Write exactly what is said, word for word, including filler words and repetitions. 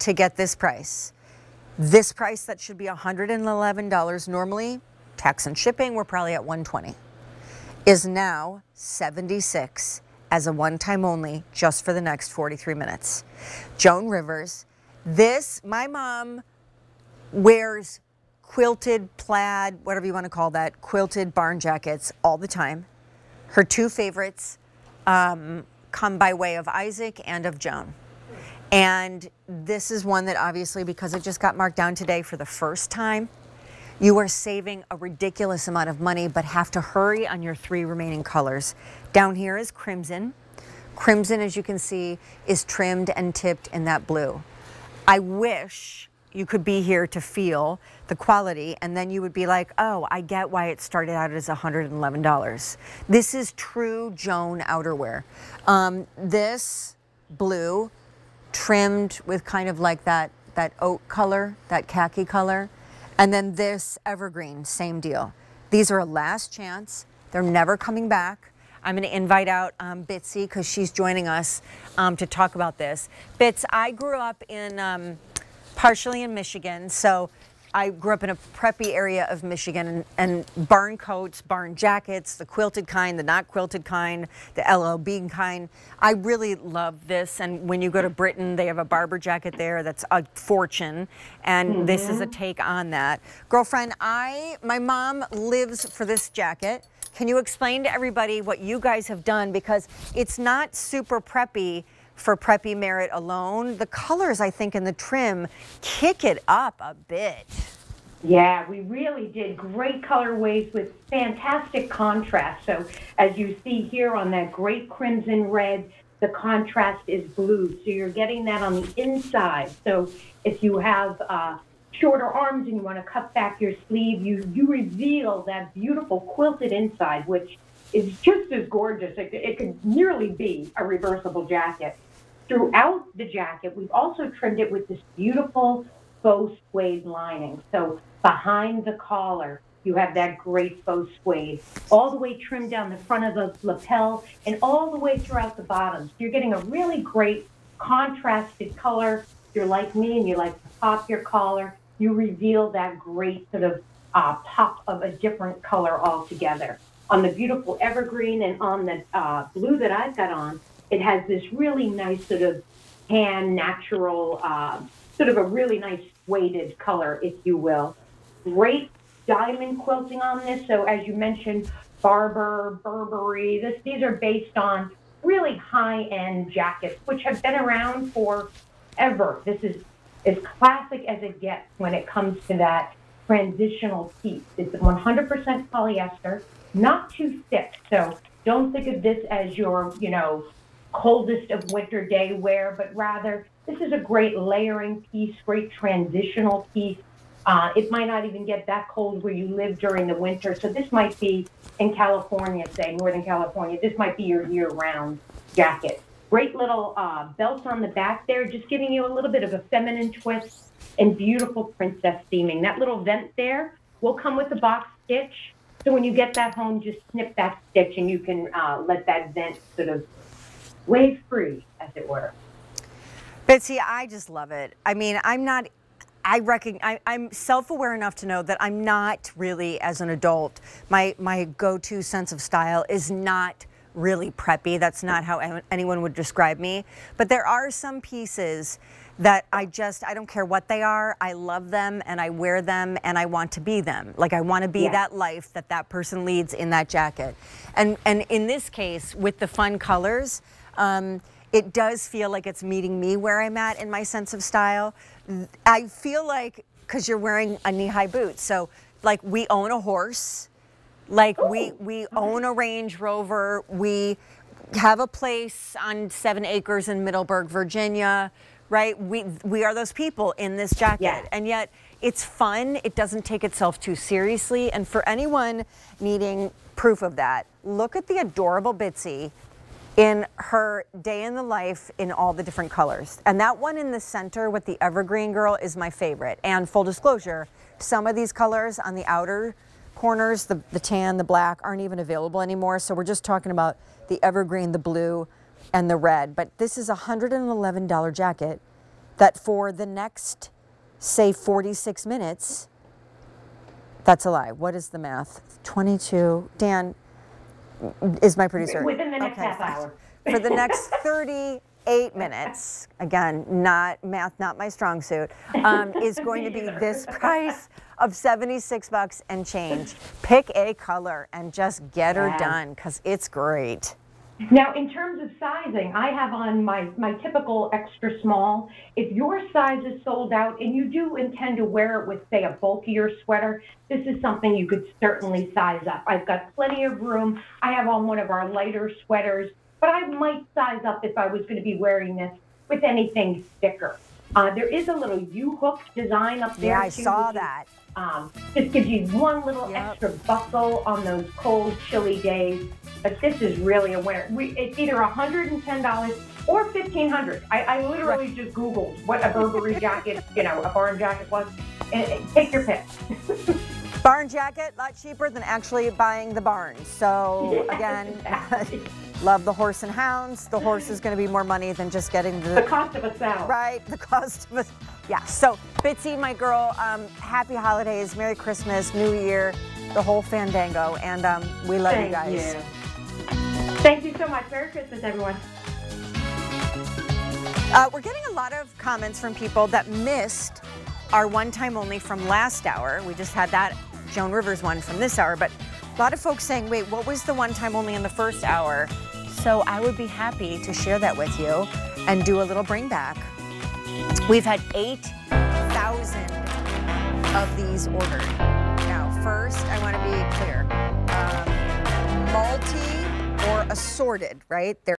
to get this price. This price that should be one hundred eleven dollars normally, tax and shipping, we're probably at one hundred twenty dollars, is now seventy-six dollars as a one-time only just for the next forty-three minutes. Joan Rivers, this, my mom wears quilted plaid, whatever you want to call that, quilted barn jackets all the time. Her two favorites um, come by way of Isaac and of Joan. And this is one that obviously, because it just got marked down today for the first time, you are saving a ridiculous amount of money, but have to hurry on your three remaining colors. Down here is crimson. Crimson, as you can see, is trimmed and tipped in that blue. I wish you could be here to feel the quality, and then you would be like, oh, I get why it started out as one hundred eleven dollars. This is true Joan outerwear. Um, this blue, trimmed with kind of like that, that oat color, that khaki color. And then this evergreen, same deal. These are a last chance. They're never coming back. I'm gonna invite out um, Bitsy because she's joining us um, to talk about this. Bits, I grew up in, um, partially in Michigan, so I grew up in a preppy area of Michigan, and, and barn coats, barn jackets, the quilted kind, the not quilted kind, the L L Bean kind. I really love this, and when you go to Britain, they have a Barbour jacket there that's a fortune, and mm-hmm. this is a take on that. Girlfriend, I, my mom lives for this jacket. Can you explain to everybody what you guys have done? Because it's not super preppy for preppy merit alone. The colors, I think, and the trim kick it up a bit. Yeah, we really did great colorways with fantastic contrast. So as you see here on that great crimson red, the contrast is blue. So you're getting that on the inside. So if you have uh, shorter arms and you want to cut back your sleeve, you, you reveal that beautiful quilted inside, which is just as gorgeous. It, it could nearly be a reversible jacket. Throughout the jacket, we've also trimmed it with this beautiful faux suede lining. So behind the collar, you have that great faux suede, all the way trimmed down the front of the lapel and all the way throughout the bottoms. You're getting a really great contrasted color. If you're like me and you like to pop your collar, you reveal that great sort of uh, pop of a different color altogether. On the beautiful evergreen and on the uh, blue that I've got on, it has this really nice sort of tan, natural, uh, sort of a really nice weighted color, if you will. Great diamond quilting on this. So as you mentioned, Barbour, Burberry, this, these are based on really high-end jackets, which have been around forever. This is as classic as it gets when it comes to that transitional piece. It's one hundred percent polyester, not too thick. So don't think of this as your, you know, coldest of winter day wear, but rather this is a great layering piece, great transitional piece. Uh, it might not even get that cold where you live during the winter. So this might be in California, say, Northern California, this might be your year-round jacket. Great little uh, belt on the back there, just giving you a little bit of a feminine twist and beautiful princess theming. That little vent there will come with the box stitch. So when you get that home, just snip that stitch and you can uh, let that vent sort of wave free, as it were. Bitsy, I just love it. I mean, I'm not, I recognize, I, I'm self-aware enough to know that I'm not really, as an adult, my, my go-to sense of style is not really preppy. That's not how anyone would describe me. But there are some pieces that I just, I don't care what they are, I love them and I wear them and I want to be them. Like I want to be yeah. that life that that person leads in that jacket. And, and in this case, with the fun colors, um, it does feel like it's meeting me where I'm at in my sense of style. I feel like, because you're wearing a knee-high boot, so like we own a horse, like Ooh. we we own a Range Rover, we have a place on seven acres in Middleburg, Virginia, right? We we are those people in this jacket. Yeah. And yet it's fun. It doesn't take itself too seriously. And for anyone needing proof of that, look at the adorable Bitsy in her day in the life in all the different colors. And that one in the center with the evergreen girl is my favorite. And full disclosure, some of these colors on the outer corners, the, the tan, the black, aren't even available anymore. So we're just talking about the evergreen, the blue, and the red. But this is a one hundred eleven dollar jacket that for the next, say, forty-six minutes, that's a lie. What is the math? twenty-two. Dan is my producer. Within the next okay. half hour. For the next thirty-eight minutes, again, not math, not my strong suit, um, is going to be this price of seventy-six bucks and change. Pick a color and just get her yeah. done, because it's great. Now, in terms of sizing, I have on my, my typical extra small. If your size is sold out and you do intend to wear it with, say, a bulkier sweater, this is something you could certainly size up. I've got plenty of room. I have on one of our lighter sweaters, but I might size up if I was going to be wearing this with anything thicker. Uh, there is a little U-hook design up there. Yeah, I too, saw that. Um, this gives you one little yep. extra buckle on those cold, chilly days. But this is really a winner. We, it's either one hundred ten dollars or fifteen hundred dollars. I, I literally right. just Googled what a Burberry jacket, you know, a barn jacket was. And, and take your pick. Barn jacket, a lot cheaper than actually buying the barn. So, again, love the horse and hounds. The horse is going to be more money than just getting the... The cost of a sow. Right, the cost of a... Yeah, so, Bitsy, my girl, um, happy holidays, Merry Christmas, New Year, the whole fandango, and um, we love Thank you guys. You. Thank you so much. Merry Christmas, everyone. Uh, we're getting a lot of comments from people that missed our one time only from last hour. We just had that Joan Rivers one from this hour, but a lot of folks saying, wait, what was the one time only in the first hour? So I would be happy to share that with you and do a little bring back. We've had eight thousand of these ordered. Now, first, I want to be clear. Um, multi or assorted, right? They're